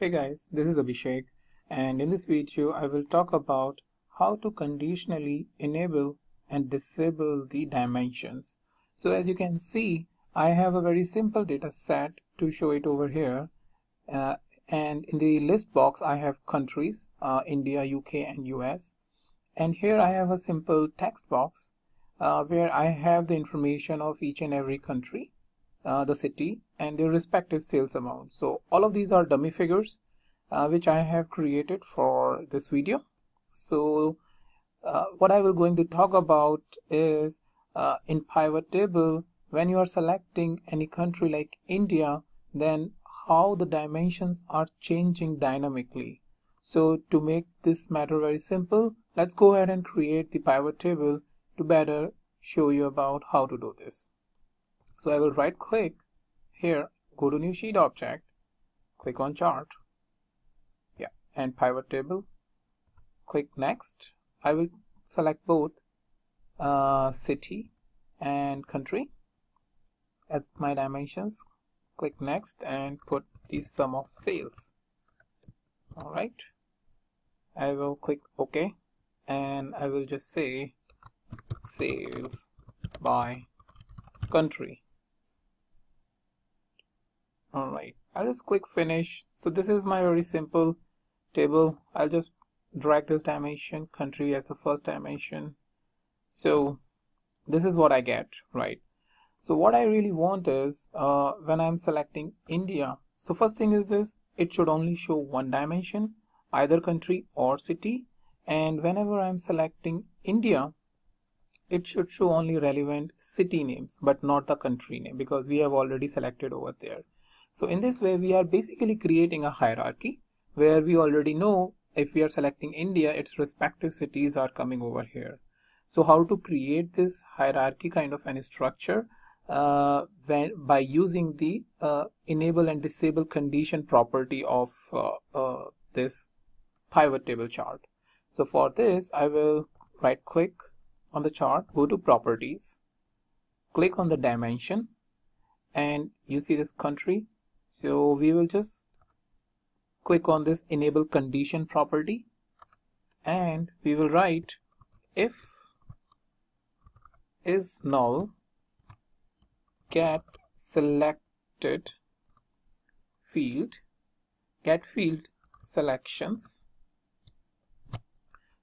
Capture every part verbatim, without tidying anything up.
Hey guys, this is Abhishek, and in this video I will talk about how to conditionally enable and disable the dimensions. So as you can see, I have a very simple data set to show it over here, uh, and in the list box I have countries, uh, India, U K and U S, and here I have a simple text box uh, where I have the information of each and every country, Uh, the city and their respective sales amount. So all of these are dummy figures uh, which I have created for this video. So uh, what I will going to talk about is uh, in pivot table, when you are selecting any country like India, then how the dimensions are changing dynamically. So to make this matter very simple, let's go ahead and create the pivot table to better show you about how to do this. So I will right click here, go to new sheet object, click on chart, yeah, and pivot table, click next. I will select both uh, city and country as my dimensions, click next and put the sum of sales. All right, I will click OK and I will just say sales by country. All right, I'll just click finish. So this is my very simple table. I'll just drag this dimension country as the first dimension. So this is what I get, right? So what I really want is uh, when I'm selecting India, so first thing is this, it should only show one dimension, either country or city. And whenever I'm selecting India, it should show only relevant city names, but not the country name, because we have already selected over there. So in this way, we are basically creating a hierarchy where we already know if we are selecting India, its respective cities are coming over here. So how to create this hierarchy kind of an structure uh, when, by using the uh, enable and disable condition property of uh, uh, this pivot table chart. So for this, I will right click on the chart, go to properties, click on the dimension, and you see this country. So we will just click on this enable condition property and we will write if is null, get selected field, get field selections.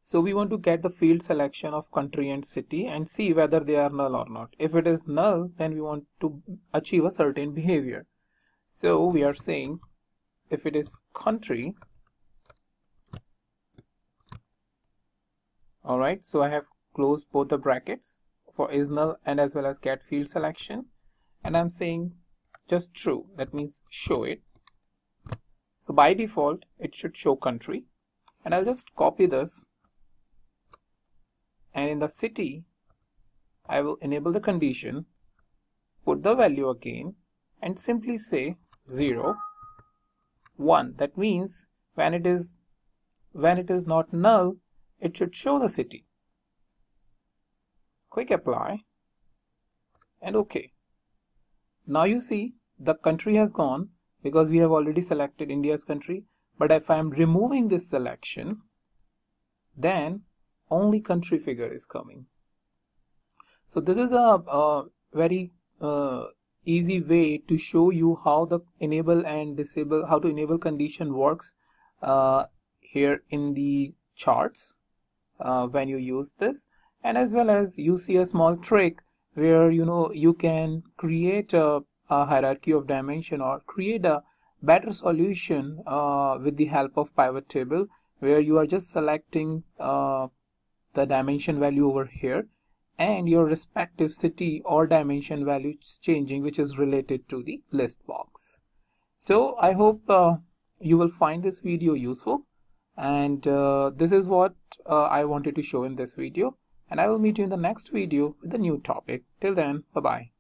So we want to get the field selection of country and city and see whether they are null or not. If it is null, then we want to achieve a certain behavior. So we are saying if it is country, all right, so I have closed both the brackets for is null and as well as get field selection. And I'm saying just true, that means show it. So by default, it should show country. And I'll just copy this. And in the city, I will enable the condition, put the value again, and simply say zero, one. That means when it is when it is not null, it should show the city. Click apply and OK. Now you see the country has gone because we have already selected India's country. But if I am removing this selection, then only country figure is coming. So this is a, a very uh, easy way to show you how the enable and disable, how to enable condition works uh, here in the charts uh, when you use this. And as well as you see a small trick where you know you can create a, a hierarchy of dimension or create a better solution uh, with the help of pivot table, where you are just selecting uh, the dimension value over here and your respective city or dimension value is changing, which is related to the list box. So I hope uh, you will find this video useful, and uh, this is what uh, I wanted to show in this video, and I will meet you in the next video with a new topic. Till then, bye bye.